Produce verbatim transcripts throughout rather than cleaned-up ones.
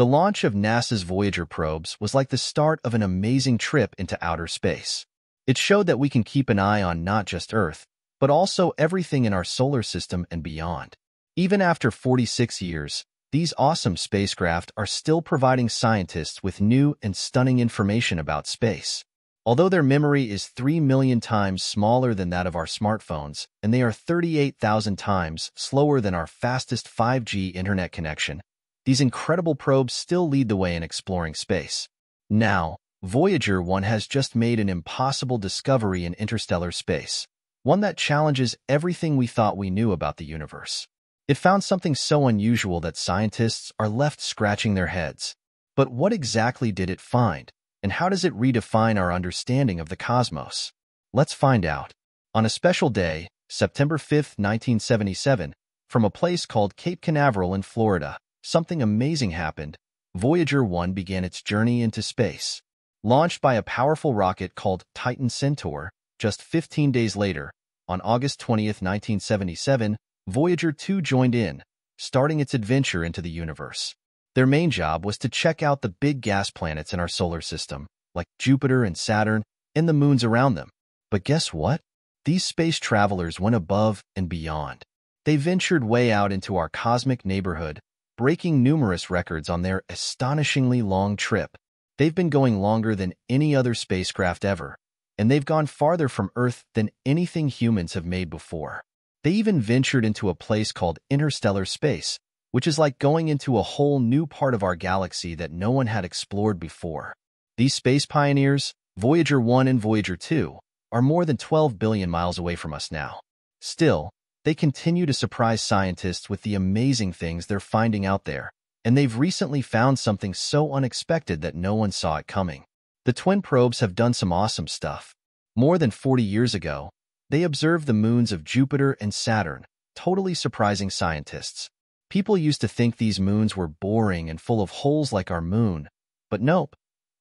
The launch of NASA's Voyager probes was like the start of an amazing trip into outer space. It showed that we can keep an eye on not just Earth, but also everything in our solar system and beyond. Even after forty-six years, these awesome spacecraft are still providing scientists with new and stunning information about space. Although their memory is three million times smaller than that of our smartphones, and they are thirty-eight thousand times slower than our fastest five G internet connection, these incredible probes still lead the way in exploring space. Now, Voyager one has just made an impossible discovery in interstellar space, one that challenges everything we thought we knew about the universe. It found something so unusual that scientists are left scratching their heads. But what exactly did it find, and how does it redefine our understanding of the cosmos? Let's find out. On a special day, September fifth, nineteen seventy-seven, from a place called Cape Canaveral in Florida, something amazing happened. Voyager one began its journey into space. Launched by a powerful rocket called Titan Centaur, just fifteen days later, on August twentieth, nineteen seventy-seven, Voyager two joined in, starting its adventure into the universe. Their main job was to check out the big gas planets in our solar system, like Jupiter and Saturn, and the moons around them. But guess what? These space travelers went above and beyond. They ventured way out into our cosmic neighborhood, breaking numerous records on their astonishingly long trip. They've been going longer than any other spacecraft ever, and they've gone farther from Earth than anything humans have made before. They even ventured into a place called interstellar space, which is like going into a whole new part of our galaxy that no one had explored before. These space pioneers, Voyager one and Voyager two, are more than twelve billion miles away from us now. Still, they continue to surprise scientists with the amazing things they're finding out there, and they've recently found something so unexpected that no one saw it coming. The twin probes have done some awesome stuff. More than forty years ago, they observed the moons of Jupiter and Saturn, totally surprising scientists. People used to think these moons were boring and full of holes like our moon, but nope,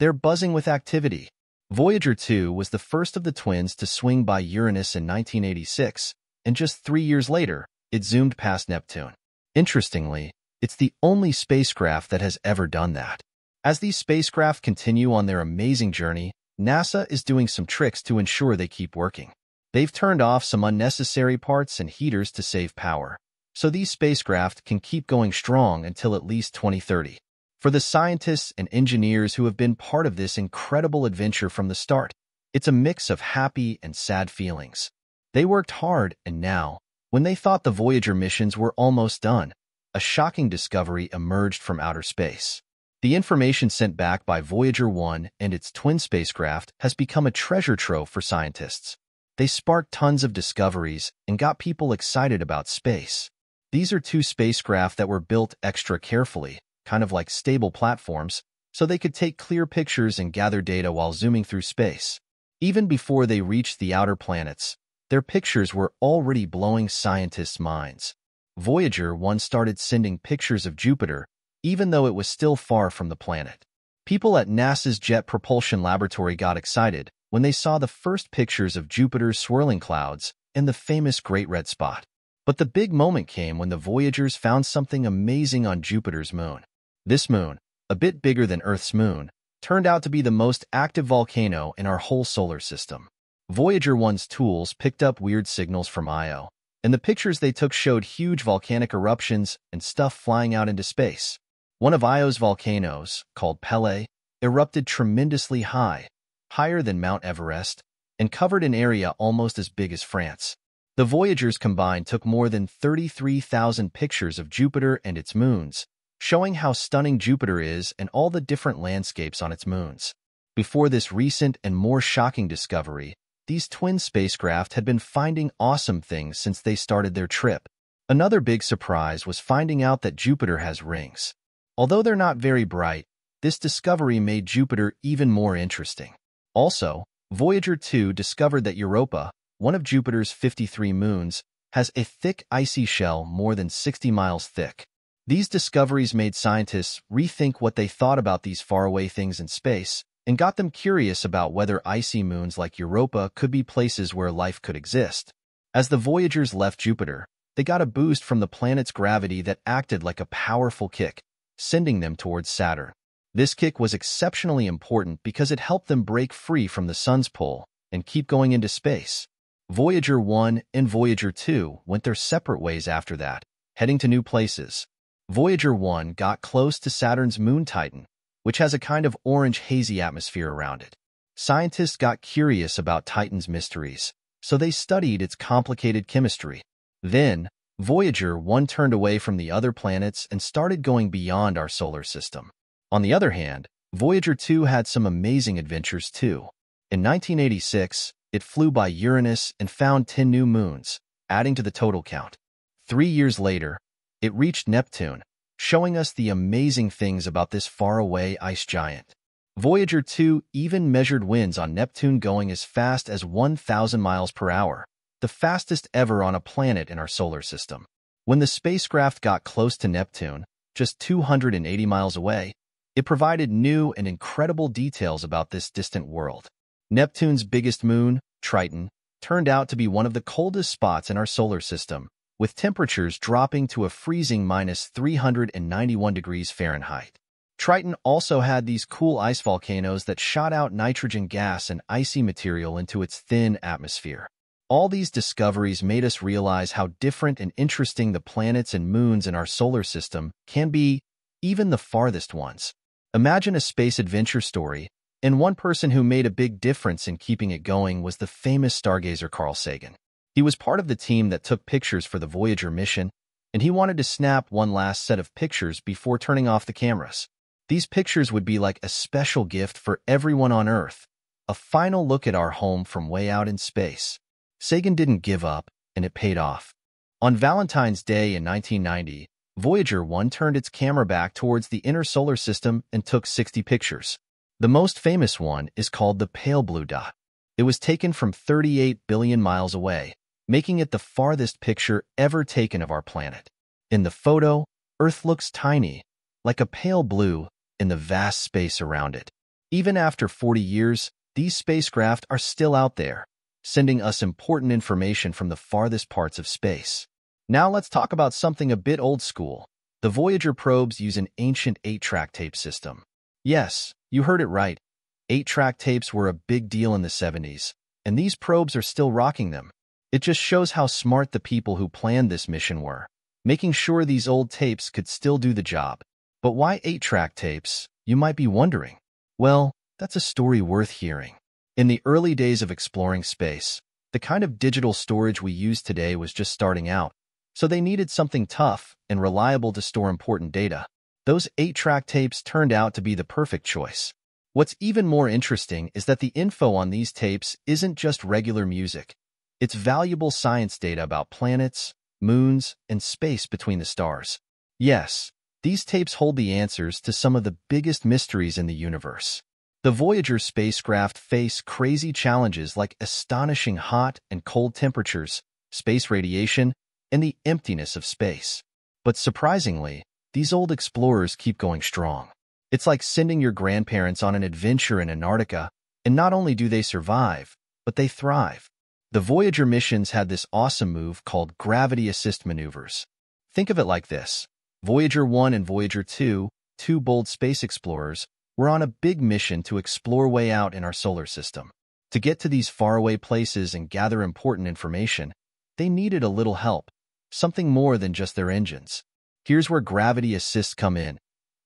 they're buzzing with activity. Voyager two was the first of the twins to swing by Uranus in nineteen eighty-six, and just three years later, it zoomed past Neptune. Interestingly, it's the only spacecraft that has ever done that. As these spacecraft continue on their amazing journey, NASA is doing some tricks to ensure they keep working. They've turned off some unnecessary parts and heaters to save power, so these spacecraft can keep going strong until at least twenty thirty. For the scientists and engineers who have been part of this incredible adventure from the start, it's a mix of happy and sad feelings. They worked hard, and now, when they thought the Voyager missions were almost done, a shocking discovery emerged from outer space. The information sent back by Voyager one and its twin spacecraft has become a treasure trove for scientists. They sparked tons of discoveries and got people excited about space. These are two spacecraft that were built extra carefully, kind of like stable platforms, so they could take clear pictures and gather data while zooming through space. Even before they reached the outer planets, their pictures were already blowing scientists' minds. Voyager one started sending pictures of Jupiter, even though it was still far from the planet. People at NASA's Jet Propulsion Laboratory got excited when they saw the first pictures of Jupiter's swirling clouds and the famous Great Red Spot. But the big moment came when the Voyagers found something amazing on Jupiter's moon. This moon, a bit bigger than Earth's moon, turned out to be the most active volcano in our whole solar system. Voyager one's tools picked up weird signals from Io, and the pictures they took showed huge volcanic eruptions and stuff flying out into space. One of Io's volcanoes, called Pele, erupted tremendously high, higher than Mount Everest, and covered an area almost as big as France. The Voyagers combined took more than thirty-three thousand pictures of Jupiter and its moons, showing how stunning Jupiter is and all the different landscapes on its moons. Before this recent and more shocking discovery, these twin spacecraft had been finding awesome things since they started their trip. Another big surprise was finding out that Jupiter has rings. Although they're not very bright, this discovery made Jupiter even more interesting. Also, Voyager two discovered that Europa, one of Jupiter's fifty-three moons, has a thick icy shell more than sixty miles thick. These discoveries made scientists rethink what they thought about these faraway things in space, and got them curious about whether icy moons like Europa could be places where life could exist. As the Voyagers left Jupiter, they got a boost from the planet's gravity that acted like a powerful kick, sending them towards Saturn. This kick was exceptionally important because it helped them break free from the Sun's pull and keep going into space. Voyager one and Voyager two went their separate ways after that, heading to new places. Voyager one got close to Saturn's moon Titan, which has a kind of orange hazy atmosphere around it. Scientists got curious about Titan's mysteries, so they studied its complicated chemistry. Then, Voyager one turned away from the other planets and started going beyond our solar system. On the other hand, Voyager two had some amazing adventures too. In nineteen eighty-six, it flew by Uranus and found ten new moons, adding to the total count. Three years later, it reached Neptune, showing us the amazing things about this faraway ice giant. Voyager two even measured winds on Neptune going as fast as one thousand miles per hour, the fastest ever on a planet in our solar system. When the spacecraft got close to Neptune, just two hundred eighty miles away, it provided new and incredible details about this distant world. Neptune's biggest moon, Triton, turned out to be one of the coldest spots in our solar system, with temperatures dropping to a freezing minus three hundred ninety-one degrees Fahrenheit. Triton also had these cool ice volcanoes that shot out nitrogen gas and icy material into its thin atmosphere. All these discoveries made us realize how different and interesting the planets and moons in our solar system can be, even the farthest ones. Imagine a space adventure story, and one person who made a big difference in keeping it going was the famous stargazer Carl Sagan. He was part of the team that took pictures for the Voyager mission, and he wanted to snap one last set of pictures before turning off the cameras. These pictures would be like a special gift for everyone on Earth, a final look at our home from way out in space. Sagan didn't give up, and it paid off. On Valentine's Day in nineteen ninety, Voyager one turned its camera back towards the inner solar system and took sixty pictures. The most famous one is called the Pale Blue Dot. It was taken from thirty-eight billion miles away, making it the farthest picture ever taken of our planet. In the photo, Earth looks tiny, like a pale blue, in the vast space around it. Even after forty years, these spacecraft are still out there, sending us important information from the farthest parts of space. Now let's talk about something a bit old school. The Voyager probes use an ancient eight-track tape system. Yes, you heard it right. Eight-track tapes were a big deal in the seventies, and these probes are still rocking them. It just shows how smart the people who planned this mission were, making sure these old tapes could still do the job. But why eight-track tapes, you might be wondering? Well, that's a story worth hearing. In the early days of exploring space, the kind of digital storage we use today was just starting out, so they needed something tough and reliable to store important data. Those eight-track tapes turned out to be the perfect choice. What's even more interesting is that the info on these tapes isn't just regular music. It's valuable science data about planets, moons, and space between the stars. Yes, these tapes hold the answers to some of the biggest mysteries in the universe. The Voyager spacecraft face crazy challenges like astonishing hot and cold temperatures, space radiation, and the emptiness of space. But surprisingly, these old explorers keep going strong. It's like sending your grandparents on an adventure in Antarctica, and not only do they survive, but they thrive. The Voyager missions had this awesome move called gravity assist maneuvers. Think of it like this. Voyager one and Voyager two, two bold space explorers, were on a big mission to explore way out in our solar system. To get to these faraway places and gather important information, they needed a little help. Something more than just their engines. Here's where gravity assists come in.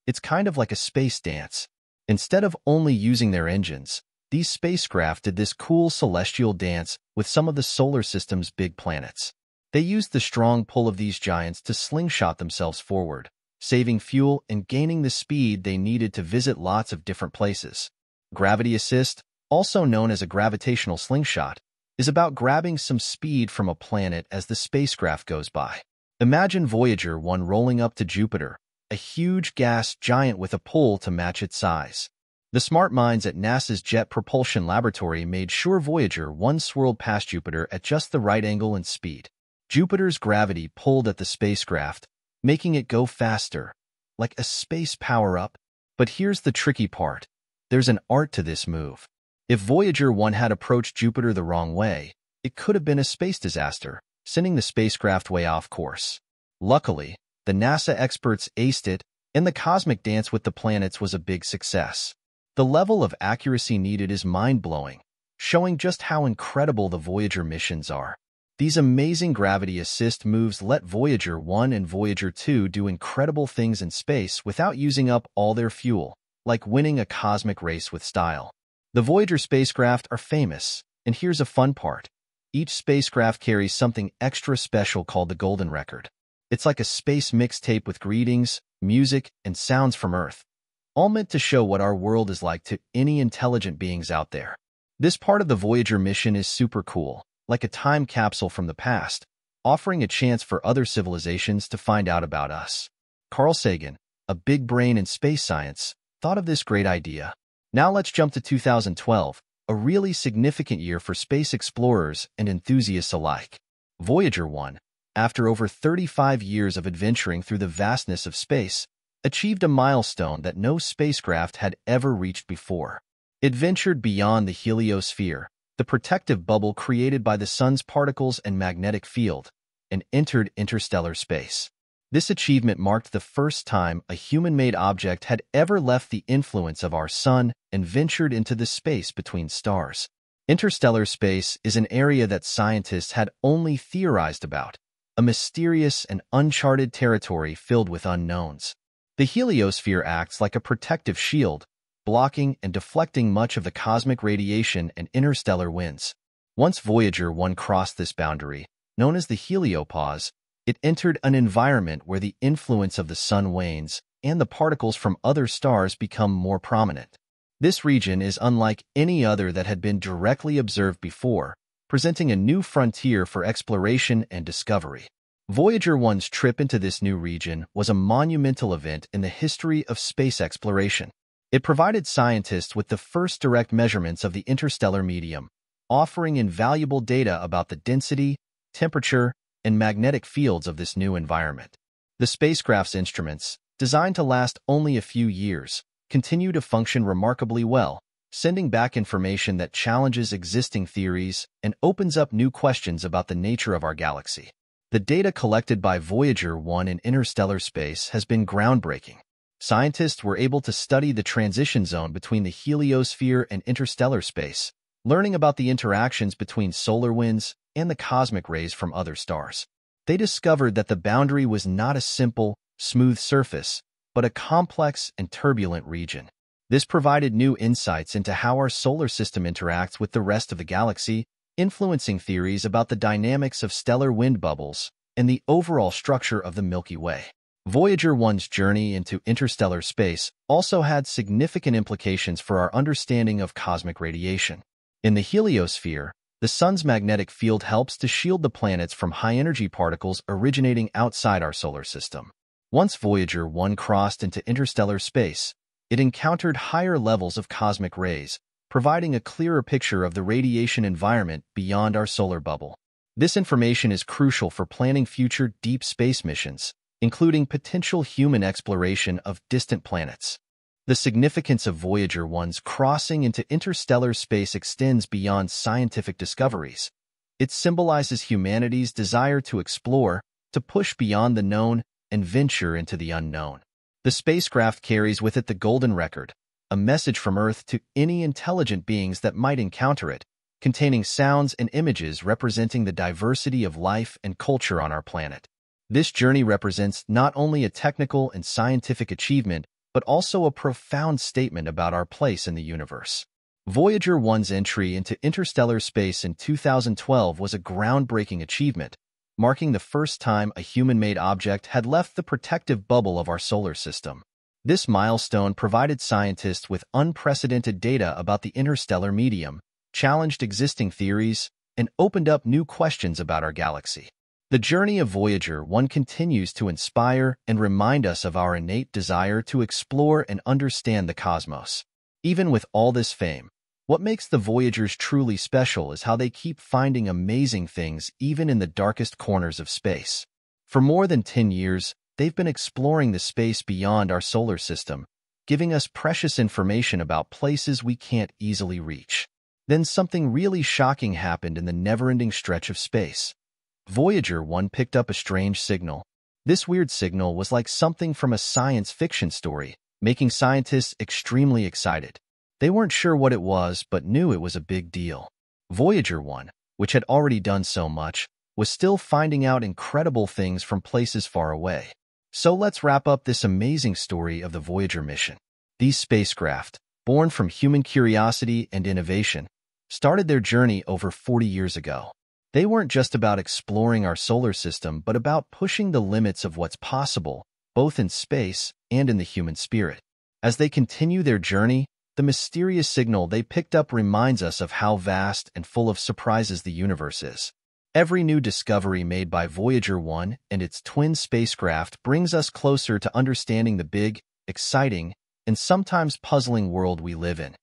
It's kind of like a space dance. Instead of only using their engines, these spacecraft did this cool celestial dance with some of the solar system's big planets. They used the strong pull of these giants to slingshot themselves forward, saving fuel and gaining the speed they needed to visit lots of different places. Gravity assist, also known as a gravitational slingshot, is about grabbing some speed from a planet as the spacecraft goes by. Imagine Voyager one rolling up to Jupiter, a huge gas giant with a pull to match its size. The smart minds at NASA's Jet Propulsion Laboratory made sure Voyager one swirled past Jupiter at just the right angle and speed. Jupiter's gravity pulled at the spacecraft, making it go faster, like a space power-up. But here's the tricky part. There's an art to this move. If Voyager one had approached Jupiter the wrong way, it could have been a space disaster, sending the spacecraft way off course. Luckily, the NASA experts aced it and the cosmic dance with the planets was a big success. The level of accuracy needed is mind-blowing, showing just how incredible the Voyager missions are. These amazing gravity assist moves let Voyager one and Voyager two do incredible things in space without using up all their fuel, like winning a cosmic race with style. The Voyager spacecraft are famous, and here's a fun part. Each spacecraft carries something extra special called the Golden Record. It's like a space mixtape with greetings, music, and sounds from Earth, all meant to show what our world is like to any intelligent beings out there. This part of the Voyager mission is super cool, like a time capsule from the past, offering a chance for other civilizations to find out about us. Carl Sagan, a big brain in space science, thought of this great idea. Now let's jump to two thousand twelve, a really significant year for space explorers and enthusiasts alike. Voyager one, after over thirty-five years of adventuring through the vastness of space, achieved a milestone that no spacecraft had ever reached before. It ventured beyond the heliosphere, the protective bubble created by the sun's particles and magnetic field, and entered interstellar space. This achievement marked the first time a human-made object had ever left the influence of our sun and ventured into the space between stars. Interstellar space is an area that scientists had only theorized about, a mysterious and uncharted territory filled with unknowns. The heliosphere acts like a protective shield, blocking and deflecting much of the cosmic radiation and interstellar winds. Once Voyager one crossed this boundary, known as the heliopause, it entered an environment where the influence of the sun wanes and the particles from other stars become more prominent. This region is unlike any other that had been directly observed before, presenting a new frontier for exploration and discovery. Voyager one's trip into this new region was a monumental event in the history of space exploration. It provided scientists with the first direct measurements of the interstellar medium, offering invaluable data about the density, temperature, and magnetic fields of this new environment. The spacecraft's instruments, designed to last only a few years, continue to function remarkably well, sending back information that challenges existing theories and opens up new questions about the nature of our galaxy. The data collected by Voyager one in interstellar space has been groundbreaking. Scientists were able to study the transition zone between the heliosphere and interstellar space, learning about the interactions between solar winds and the cosmic rays from other stars. They discovered that the boundary was not a simple, smooth surface, but a complex and turbulent region. This provided new insights into how our solar system interacts with the rest of the galaxy, influencing theories about the dynamics of stellar wind bubbles and the overall structure of the Milky Way. Voyager one's journey into interstellar space also had significant implications for our understanding of cosmic radiation. In the heliosphere, the sun's magnetic field helps to shield the planets from high-energy particles originating outside our solar system. Once Voyager one crossed into interstellar space, it encountered higher levels of cosmic rays, providing a clearer picture of the radiation environment beyond our solar bubble. This information is crucial for planning future deep space missions, including potential human exploration of distant planets. The significance of Voyager one's crossing into interstellar space extends beyond scientific discoveries. It symbolizes humanity's desire to explore, to push beyond the known, and venture into the unknown. The spacecraft carries with it the Golden Record, a message from Earth to any intelligent beings that might encounter it, containing sounds and images representing the diversity of life and culture on our planet. This journey represents not only a technical and scientific achievement, but also a profound statement about our place in the universe. Voyager one's entry into interstellar space in two thousand twelve was a groundbreaking achievement, marking the first time a human-made object had left the protective bubble of our solar system. This milestone provided scientists with unprecedented data about the interstellar medium, challenged existing theories, and opened up new questions about our galaxy. The journey of Voyager one continues to inspire and remind us of our innate desire to explore and understand the cosmos. Even with all this fame, what makes the Voyagers truly special is how they keep finding amazing things even in the darkest corners of space. For more than ten years, they've been exploring the space beyond our solar system, giving us precious information about places we can't easily reach. Then something really shocking happened in the never-ending stretch of space. Voyager one picked up a strange signal. This weird signal was like something from a science fiction story, making scientists extremely excited. They weren't sure what it was, but knew it was a big deal. Voyager one, which had already done so much, was still finding out incredible things from places far away. So let's wrap up this amazing story of the Voyager mission. These spacecraft, born from human curiosity and innovation, started their journey over forty years ago. They weren't just about exploring our solar system, but about pushing the limits of what's possible, both in space and in the human spirit. As they continue their journey, the mysterious signal they picked up reminds us of how vast and full of surprises the universe is. Every new discovery made by Voyager one and its twin spacecraft brings us closer to understanding the big, exciting, and sometimes puzzling world we live in.